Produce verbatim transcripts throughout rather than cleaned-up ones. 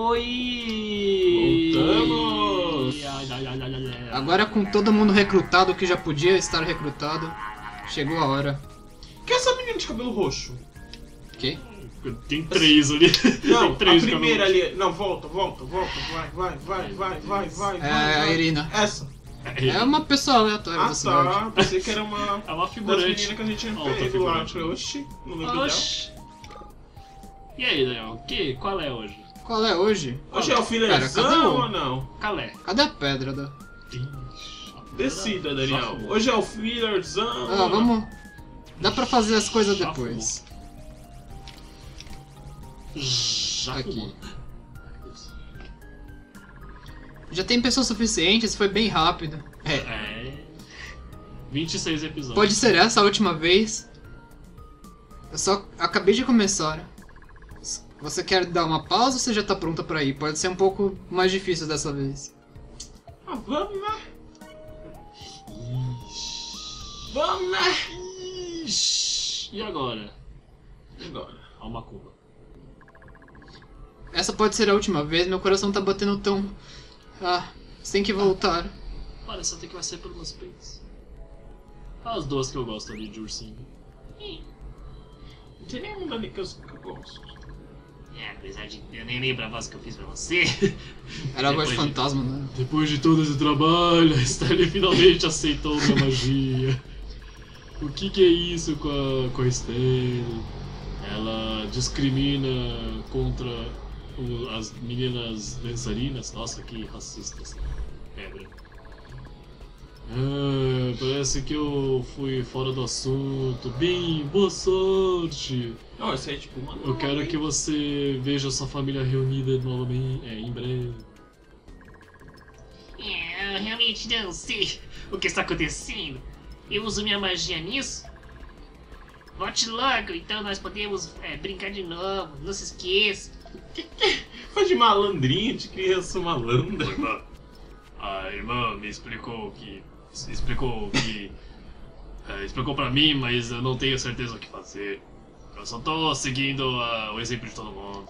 Oi! Voltamos! Agora com todo mundo recrutado, que já podia estar recrutado, chegou a hora. Que é essa menina de cabelo roxo? Que? Tem três ali. Não, três a primeira ali. Não, volta, volta, volta. Vai, vai, vai, vai, vai, vai. É vai, a Erina. Essa. É, é uma pessoa aleatória. Ah, da cidade. Tá. Pensei que era uma... é uma figurante. Uma menina que a gente pegou lá. Oxi. Oxi. E aí, Daniel? Que? Qual é hoje? Qual é hoje? Hoje é o filézão ou não? Calé. Cadê a pedra? Da... Decida, Daniel. Hoje é o filézão. Ah, vamos... Dá pra fazer as coisas depois. Já aqui. Já tem pessoas suficientes, foi bem rápido. É. é. vinte e seis episódios. Pode ser essa a última vez. Eu só acabei de começar. Você quer dar uma pausa ou você já tá pronta pra ir? Pode ser um pouco mais difícil dessa vez. Ah, vamos lá. Ixi. Vamos lá. Ixi. E agora? E agora? Há uma curva. Essa pode ser a última vez, meu coração tá batendo tão... Ah, você tem que voltar. Olha, só tem que vai ser por meus peitos. As duas que eu gosto ali de ursinho. Não tem nenhuma ali que eu gosto. É, apesar de eu nem lembro a voz que eu fiz pra você. Era a voz de fantasma, né? Depois de todo esse trabalho, a Stella finalmente aceitou minha magia. O que que é isso com a, com a Stella? Ela discrimina contra... as meninas dançarinas, nossa, que racistas, pedra. Ah, parece que eu fui fora do assunto. Bem, boa sorte. Não, isso é tipo uma... Eu quero que você veja sua família reunida novamente, é, em breve. É, eu realmente não sei o que está acontecendo. Eu uso minha magia nisso. Volte logo, então nós podemos é, brincar de novo, não se esqueça. Que que faz de malandrinho, de criança malandra? Irmã. A irmã me explicou que... Explicou que... é, explicou pra mim, mas eu não tenho certeza o que fazer. Eu só tô seguindo uh, o exemplo de todo mundo.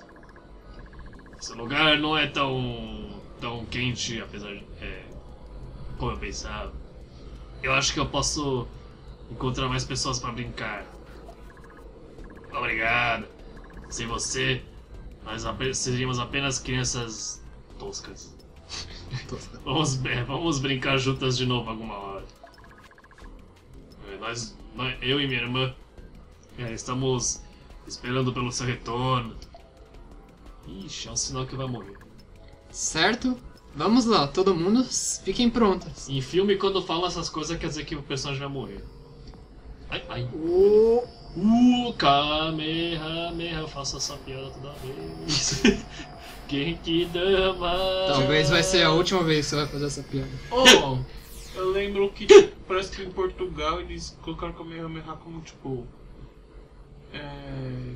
Esse lugar não é tão... tão quente, apesar de... É, como eu pensava. Eu acho que eu posso encontrar mais pessoas pra brincar. Obrigado. Sem você... nós seríamos apenas crianças toscas. vamos, é, vamos brincar juntas de novo alguma hora. Nós, nós, eu e minha irmã é, estamos esperando pelo seu retorno. Ixi, é um sinal que vai morrer. Certo? Vamos lá, todo mundo, fiquem prontas. Em filme, quando fala essas coisas, quer dizer que o personagem vai morrer. Ai, ai. Oh. Uh, Kamehameha, eu faço essa piada toda vez. Quem que dama? Talvez vai ser a última vez que você vai fazer essa piada. Oh, eu lembro que parece que em Portugal eles colocaram Kamehameha como tipo... É...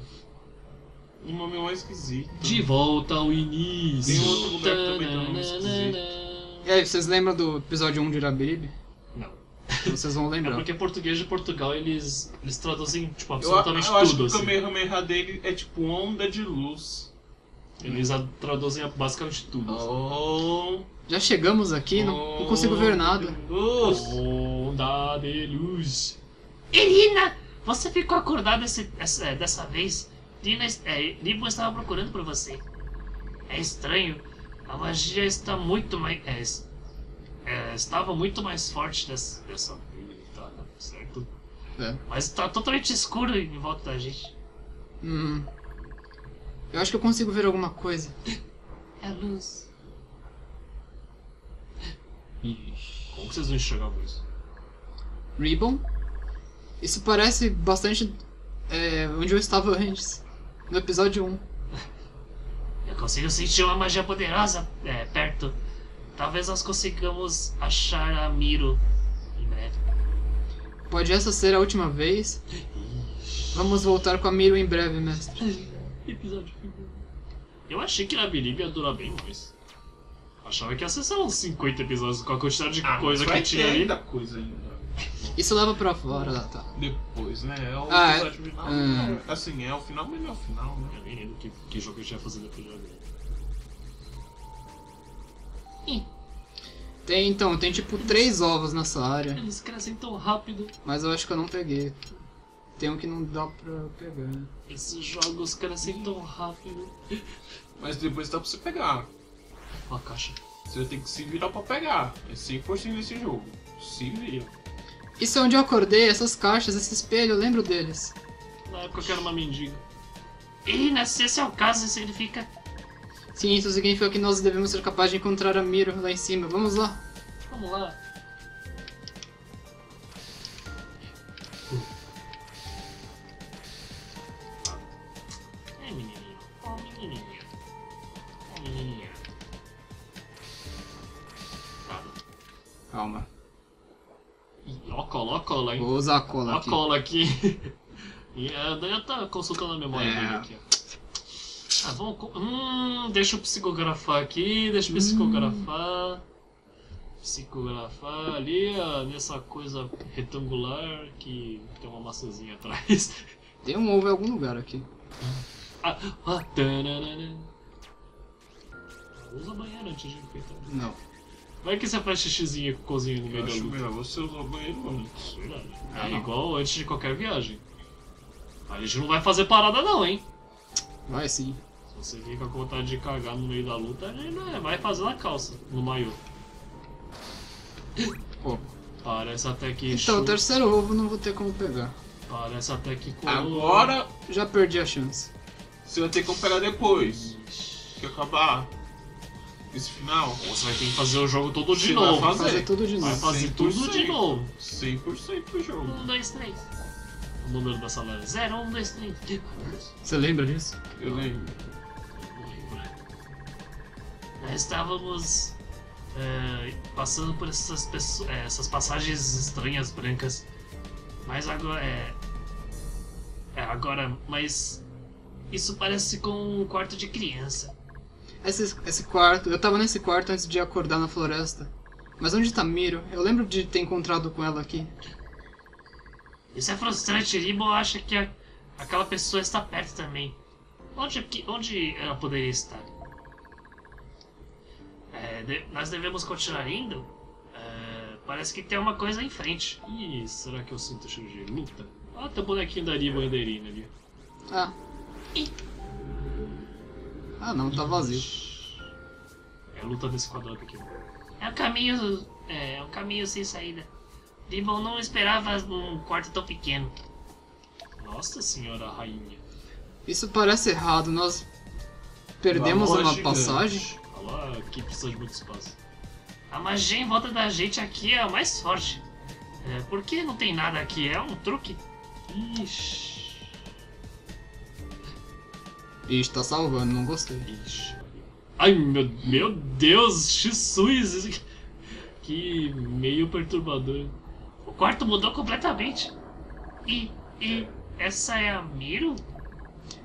um nome mais esquisito. De volta ao início. Tem outro lugar que também tem um nome esquisito. E aí, vocês lembram do episódio um de Rabi-Ribi? Vocês vão lembrar. É porque português de Portugal eles, eles traduzem tipo, absolutamente tudo. Eu acho tudo, que o Kamehameha assim. Dele é tipo onda de luz. Eles hum. traduzem basicamente tudo. Oh. Assim. Já chegamos aqui, oh. não, não consigo ver nada. Onda de luz. Erina, você ficou acordada esse, essa, dessa vez? Erina, é, Ribbon estava procurando por você. É estranho. A magia está muito mais... É, É, estava muito mais forte dessa, dessa vida, tá, certo? É. Mas tá totalmente escuro em volta da gente. Hum. Eu acho que eu consigo ver alguma coisa. É a luz. Ixi. Como vocês vão enxergar isso? Ribbon? Isso parece bastante é, onde eu estava antes. No episódio um. Eu consigo sentir uma magia poderosa é, perto. Talvez nós consigamos achar a Miro em breve. Pode essa ser a última vez? Vamos voltar com a Miro em breve, mestre. Episódio. Eu achei que Rabi-Ribi ia durar bem mais. Achava que ia ser só uns cinquenta episódios com a quantidade de ah, coisa que tinha ali. Coisa ainda. Isso leva pra fora, lá, tá? Depois, né? É o ah, episódio é... final. Hum. Assim, é o final, mas não é o final, né? Eu nem lembro que, que jogo eu já ia fazer depois de agora. Tem, então, tem tipo eles, três ovos nessa área. Eles crescem tão rápido. Mas eu acho que eu não peguei. Tem um que não dá pra pegar. Esses jogos crescem tão rápido. Mas depois dá pra você pegar. Uma caixa. Você tem que se virar pra pegar. É assim que possível esse jogo. Se vira. Isso é onde eu acordei, essas caixas, esse espelho, eu lembro deles. Na época eu era uma mendiga. E se esse é o caso, isso significa... Sim, isso significa que nós devemos ser capazes de encontrar a Miro lá em cima. Vamos lá. Vamos lá. É, menininho. Ó, menininho. Ó, menininho. Calma. Ó, cola, ó, cola, hein? Vou usar a cola ó, aqui. Ó, cola aqui. E daí eu tô consultando a memória é. dele aqui, ó. Ah, vamos... Hum, deixa eu psicografar aqui, deixa eu psicografar. Hum. Psicografar ali, ó, nessa coisa retangular que tem uma maçãzinha atrás. Tem um ovo em algum lugar aqui. Ah, ah, tananana. Usa banheiro antes de enfeitar. Não. Vai que você faz xixizinho com cozinha no meio da luta. Melhor você usar o banheiro antes. É, é igual antes de qualquer viagem. A gente não vai fazer parada não, hein? Vai sim. Se você fica com vontade de cagar no meio da luta, ele é, vai fazer na calça, no maiô. Pô. Parece até que... Então, o terceiro ovo não vou ter como pegar. Parece até que... Agora... Já perdi a chance. Você vai ter como pegar depois. Que acabar esse final. Ou você vai ter que fazer o jogo todo de novo. Vai fazer. fazer tudo de novo. Vai fazer tudo de novo. cem por cento do jogo. Um, dois, três. O número da sala é zero, um, dois, três. Você lembra disso? Eu não. lembro. Eu lembro. Nós estávamos é, passando por essas, pessoas, essas passagens estranhas brancas. Mas agora é, é. Agora, mas. Isso parece com um quarto de criança. Esse, esse quarto. Eu estava nesse quarto antes de acordar na floresta. Mas onde está Miro? Eu lembro de ter encontrado com ela aqui. Isso é frustrante, Ribbon acha que a, aquela pessoa está perto também. Onde, que, onde ela poderia estar? É, de, nós devemos continuar indo? É, parece que tem uma coisa em frente. Ih, será que eu sinto cheiro de luta? Olha o bonequinho da Ribbon e da Erina ali. Ah. Ih. Ah não, tá vazio. É a luta desse quadrado aqui. É um caminho, é, é um caminho sem saída. Ribbon não esperava um quarto tão pequeno. Nossa senhora rainha. Isso parece errado, nós perdemos uma passagem. Olha lá, que precisa de muito espaço. A magia em volta da gente aqui é a mais forte. É, por que não tem nada aqui? É um truque? Ixi. Ixi, tá salvando, não gostei. Ixi. Ai meu, meu Deus, Jesus! Que meio perturbador. O quarto mudou completamente. E, e essa é a Miro?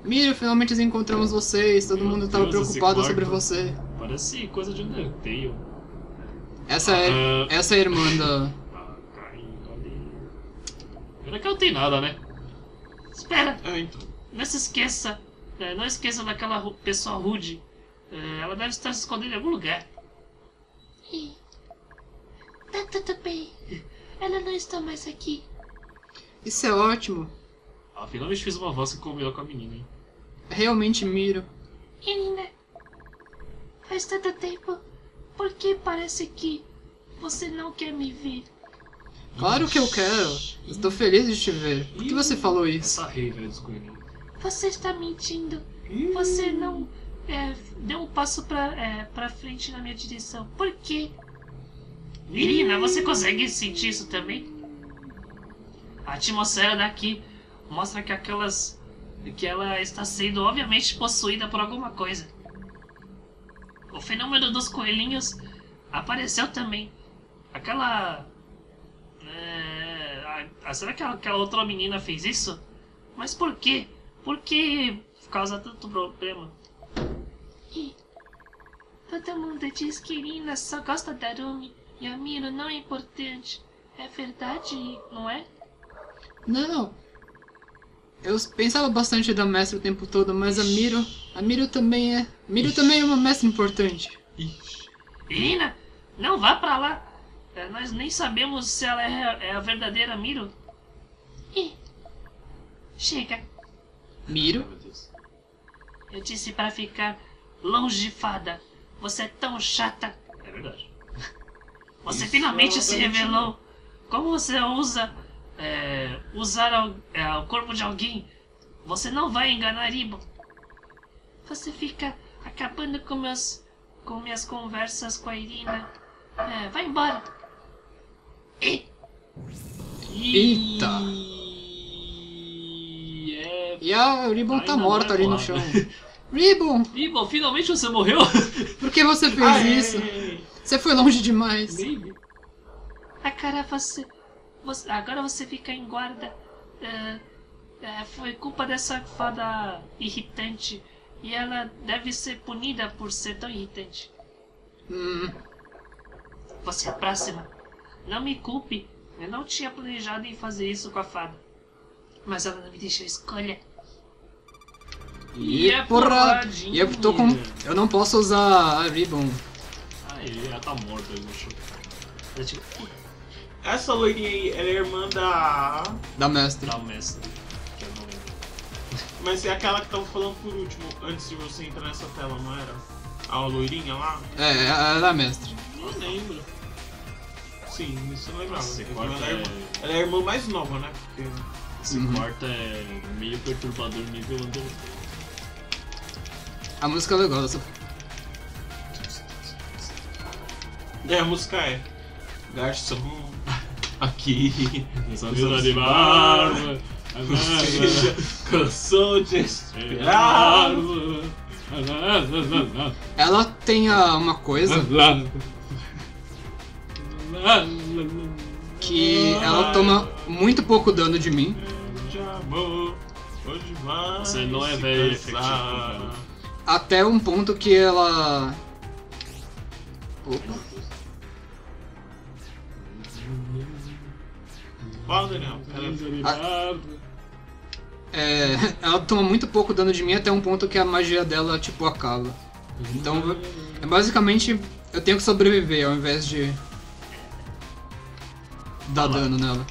Miro, finalmente encontramos vocês. Todo Meu mundo estava preocupado sobre você. Parece coisa de Undertale. Essa é, ah, essa é a irmã da... Pena que não tem nada, né? Espera. É, então. Não se esqueça. Não esqueça daquela pessoa rude. Ela deve estar se escondendo em algum lugar. Ih. Tá tudo bem. Ela não está mais aqui. Isso é ótimo. Ah, finalmente fiz uma voz que combinou com a menina, hein? Realmente, Miro. Menina, faz tanto tempo. Por que parece que você não quer me ver? Claro que eu quero. Estou feliz de te ver. Por que você falou isso? Essa raiva descobriu. Você está mentindo. Você não é, deu um passo para é, para frente na minha direção. Por quê? Erina, você consegue sentir isso também? A atmosfera daqui mostra que aquelas... que ela está sendo obviamente possuída por alguma coisa. O fenômeno dos coelhinhos apareceu também. Aquela... É, a, a, será que aquela outra menina fez isso? Mas por quê? Por que causa tanto problema? E, todo mundo diz que Erina só gosta da Rumi. E a Miro não é importante. É verdade, não é? Não. Eu pensava bastante da mestra o tempo todo, mas a Miro... A Miro também é... Miro também é uma mestra importante. Erina, Não vá pra lá. É, nós nem sabemos se ela é a, é a verdadeira Miro. Ih, chega. Miro? Eu disse pra ficar longe de fada. Você é tão chata. É verdade. Você Isso finalmente é se revelou. Como você ousa é, usar é, o corpo de alguém? Você não vai enganar Ribbon. Você fica acabando com, meus, com minhas conversas com a Erina. É, vai embora. E... Eita! E, é... e a Ribbon tá morta ali no chão. Ribbon! Ribbon, finalmente você morreu? Por que você fez Aê. isso? Você foi longe demais. Baby. Ah, cara, você, você... Agora você fica em guarda. Uh, uh, foi culpa dessa fada irritante. E ela deve ser punida por ser tão irritante. Hum. Você é a próxima. Não me culpe. Eu não tinha planejado em fazer isso com a fada. Mas ela não me deixou escolha. E, e é porra! E eu tô com... Eu não posso usar a Ribbon. Aí, ela tá morta aí no show. Essa loirinha aí, ela é irmã da... Da mestra. Da mestra. Mas é aquela que tava falando por último, antes de você entrar nessa tela, não era? A loirinha lá? É, ela é a mestre. Não lembro. Sim, isso eu não lembrava. Esse quarto ela, é... Irmã, ela é a irmã mais nova, né? Porque... Esse uhum. quarto é meio perturbador, nível andou. A música é legal, essa. É, a música é... Garçom, aqui... Nessa vida de barba... Seja, cansou de esperar. Ela tem uh, uma coisa que ela toma muito pouco dano de mim. Você não é velho, efetivo. Até um ponto que ela... Opa. Fala, Daniel. Ela... É, ela toma muito pouco dano de mim até um ponto que a magia dela, tipo, acaba. Então, é basicamente, eu tenho que sobreviver ao invés de dar Fala. dano nela.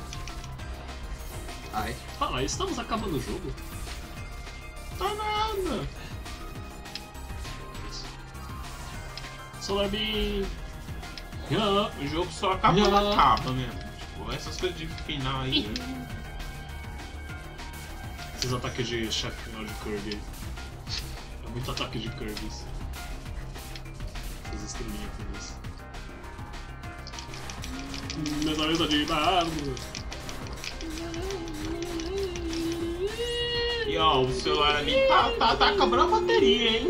Ai. Fala, estamos acabando o jogo? Tá nada! Solar Beam! O jogo só acaba na capa mesmo. Tipo, essas coisas de final aí. Né? Esses ataques de chefe final de Kirby. É muito ataque de Kirby. Essas estrelinhas com isso. Menoreza de barro. E ó, o celular ali tá, tá, tá acabando a bateria, hein?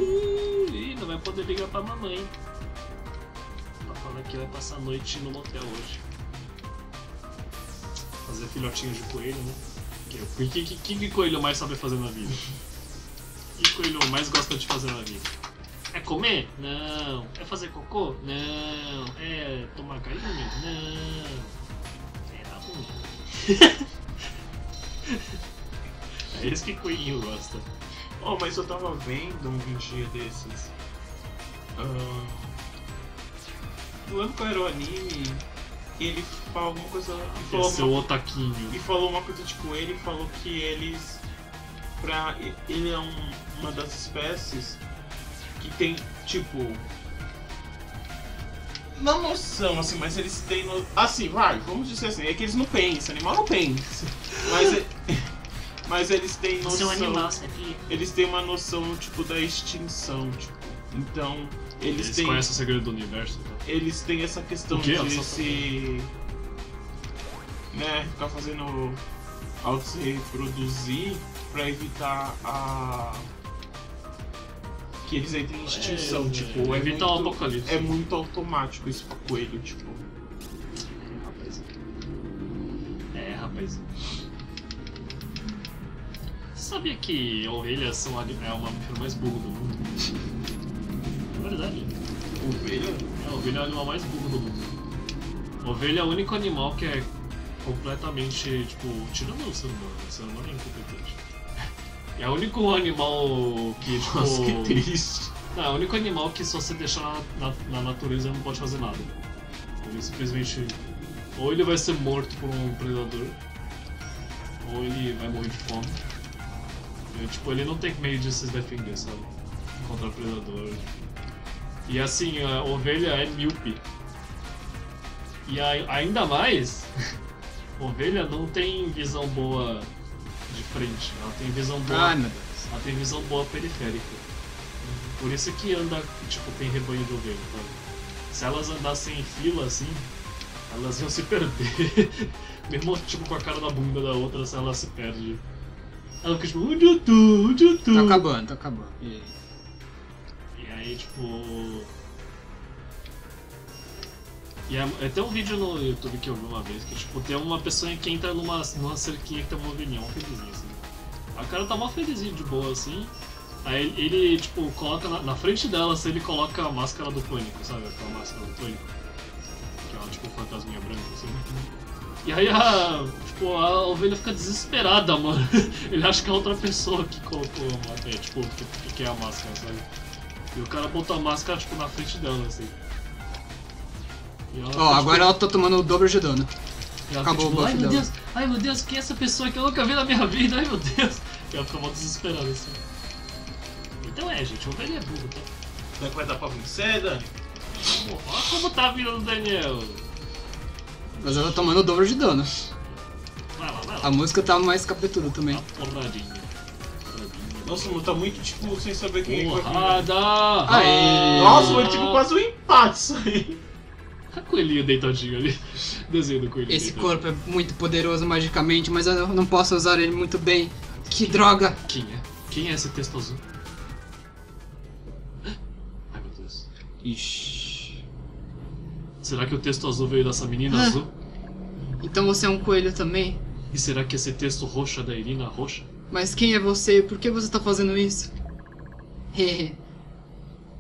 Ih, não vai poder ligar pra mamãe. Ela falando que vai passar a noite no motel hoje. Fazer filhotinho de coelho, né? O que, que, que, que coelho mais sabe fazer na vida? O que coelho mais gosta de fazer na vida? É comer? Não. É fazer cocô? Não. É tomar carinho? Não. É dar ruim. É isso que coelhinho gosta. Oh, mas eu tava vendo um dia desses. Uh, não lembro qual era o anime. E ele falou alguma coisa. E falou Esse uma, é o otaquinho. E falou uma coisa tipo ele falou que eles. Pra, ele é um, uma das espécies que tem tipo. Não noção, assim, mas eles têm. No, assim, vai, vamos dizer assim, é que eles não pensam, animal não pensa. Mas, mas eles têm noção. Seu animal, sabia? Eles têm uma noção tipo da extinção, tipo. Então. Eles, eles têm, conhecem o segredo do universo. Né? Eles têm essa questão de Nossa, se... Né, ficar fazendo... Ao se reproduzir pra evitar a... Que eles entrem em extinção, é, tipo... É, é, é evitar o apocalipse. É muito automático isso pra coelho, tipo... É, rapaz. É, rapaz. Você sabia que ovelhas são o mamífero mais burro do mundo? Verdade. Ovelha? É, ovelha é o animal mais burro do mundo. Ovelha é o único animal que é completamente, tipo, tirando o ser humano, o ser humano é incompetente. É o único animal que, tipo... Nossa, que triste. Não, é o único animal que, se você deixar na, na, na natureza, não pode fazer nada. Ele simplesmente... Ou ele vai ser morto por um predador, ou ele vai morrer de fome. E, tipo, ele não tem meio de se defender, sabe? Contra o predador. E assim, a ovelha é míope. E a, ainda mais, ovelha não tem visão boa de frente, ela tem visão boa, ah, ela tem visão boa periférica. Por isso que anda, tipo, tem rebanho de ovelha, tá? Se elas andassem em fila assim, elas iam se perder. Mesmo tipo com a cara na bunda da outra, se ela se perde. Ela fica tipo, onde eu tô, onde eu tô? Tá acabando, tá acabando. E aí? E aí, tipo... E é, tem um vídeo no YouTube que eu vi uma vez, que tipo, tem uma pessoa que entra numa, numa cerquinha que tem uma ovelhinha, um felizinho assim. A cara tá mó felizinho de boa assim. Aí ele, tipo, coloca na, na frente dela, assim, ele coloca a máscara do pânico, sabe? Aquela máscara do pânico. Que é uma, tipo, fantasminha branca, assim. E aí a, tipo, a ovelha fica desesperada, mano. Ele acha que é outra pessoa que colocou a máscara, tipo, que, que é a máscara, sabe? E o cara botou a máscara, tipo, na frente dela, assim. Ó, oh, agora tipo... ela tá tomando o dobro de dano. Acabou fica, tipo, o buff ai, meu dela. Deus, ai, meu Deus, quem é essa pessoa que eu nunca vi na minha vida? Ai, meu Deus. E ela fica mal desesperada, assim. Então é, gente, o velho é burro, tá? Não vai dar pra vencer, Dani? Olha como tá vindo o Daniel. Mas ela tá tomando o dobro de dano. Vai lá, vai lá. A música tá mais capetuda também. Tá porradinha. porradinha. Nossa, mano, tá muito tipo sem saber quem é que vai virar. Nossa, foi tipo quase um empate isso aí. A coelhinho deitadinho ali. Desenho do coelhinho. Esse deitadinho. Corpo é muito poderoso magicamente, mas eu não posso usar ele muito bem. Que quem, droga! Quem é? Quem é esse texto azul? Ixi. Será que o texto azul veio dessa menina ah, azul? Então você é um coelho também? E será que esse texto roxo é da Erina roxa? Mas quem é você e por que você tá fazendo isso? Hehe.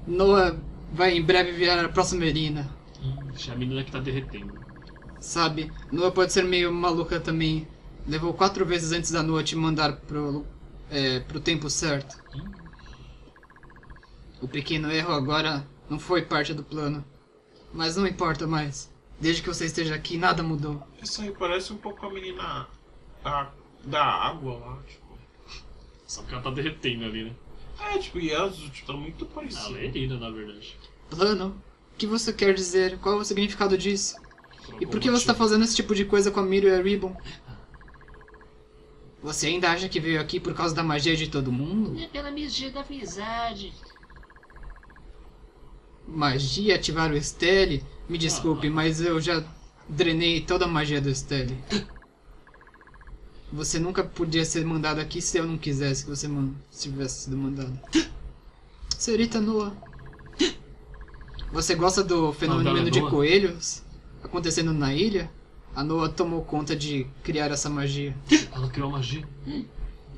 Noah vai em breve virar a próxima Erina. Ixi, a menina que tá derretendo. Sabe, Noah pode ser meio maluca também. Levou quatro vezes antes da Noah te mandar pro, é, pro tempo certo. Hum. O pequeno erro agora... Não foi parte do plano, mas não importa mais. Desde que você esteja aqui, nada mudou. Isso aí parece um pouco a menina a, da água lá, tipo... Só porque ela tá derretendo ali, né? É, tipo, e elas tipo, tá muito parecidas. Ela é linda, na verdade. Plano? O que você quer dizer? Qual é o significado disso? E por que você tá fazendo esse tipo de coisa com a Miro e a Ribbon? Você ainda acha que veio aqui por causa da magia de todo mundo? É pela magia da amizade. Magia, ativar o Stella? Me desculpe, ah, mas eu já drenei toda a magia do Stella. Você nunca podia ser mandado aqui se eu não quisesse que você man tivesse sido mandado. Senhorita Noah, você gosta do fenômeno de coelhos acontecendo na ilha? A Noah tomou conta de criar essa magia. Ela criou magia?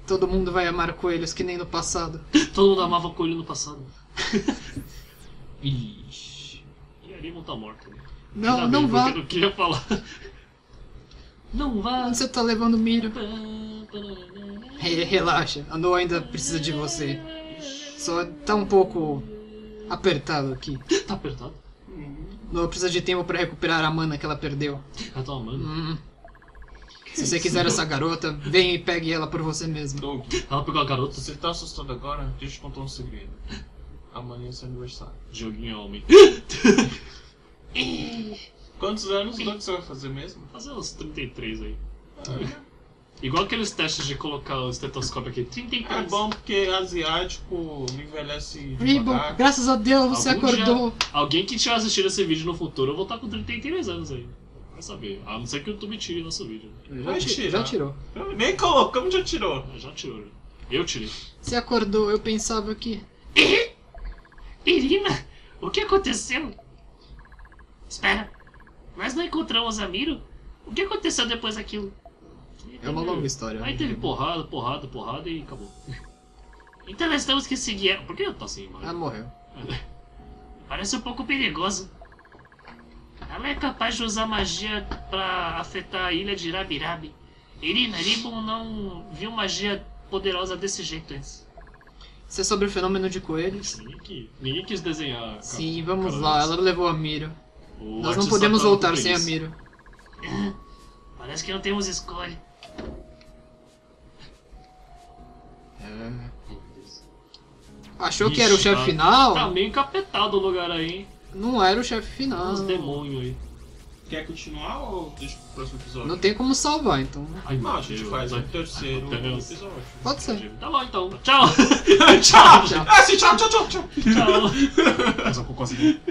Todo mundo vai amar coelhos que nem no passado. Todo mundo amava coelho no passado. Ixi. E a Ribbon tá morta. Né? Não, ainda não bem, vá. Eu não queria falar. Não vá. Você tá levando Miro. Relaxa, a Noah ainda precisa de você. Só tá um pouco apertado aqui. Tá apertado? Noah precisa de tempo pra recuperar a mana que ela perdeu. A tua mana? Hum. Se você quiser essa garota, vem e pegue ela por você mesmo. Doug, ela pegou a garota? Você tá assustado agora? Deixa eu te contar um segredo. Amanhã é seu aniversário. Joguinho homem. Quantos anos que você vai fazer mesmo? Fazer uns trinta e três aí. Ah. Igual aqueles testes de colocar o estetoscópio aqui. trinta e três. É bom porque asiático envelhece. Ribbon, graças a Deus você Algum acordou. Dia, alguém que tiver assistido esse vídeo no futuro, eu vou estar com trinta e três anos aí. Vai saber. A não ser que o YouTube tire nosso vídeo. Já, tira. já tirou. Nem colocamos, já tirou. Já tirou. Eu tirei. Você acordou, eu pensava que. Erina, o que aconteceu? Espera, mas não encontramos a Miro? O que aconteceu depois daquilo? É uma longa história. Aí teve porrada, porrada, porrada e acabou. Então nós temos que seguir ela. Por que eu tô assim, mano? Ela morreu. Parece um pouco perigoso. Ela é capaz de usar magia pra afetar a ilha de Rabi-Ribi. Erina, Ribbon não viu magia poderosa desse jeito antes. Isso é sobre o fenômeno de coelhos? Ninguém, ninguém quis desenhar. Sim, vamos lá, ela levou a Miro. O Nós não podemos voltar sem a Miro. Parece que não temos escolha. É. Achou Ixi, que era o chefe final? Tá meio encapetado o lugar aí, hein? Não era o chefe final. Os demônios aí. Quer continuar ou deixa pro próximo episódio? Não tem como salvar, então. Ai, não, a gente faz o terceiro episódio. Pode ser. Tá bom, então. Tchau! Tchau! Tchau, tchau, tchau, tchau! Tchau! Mas eu consegui.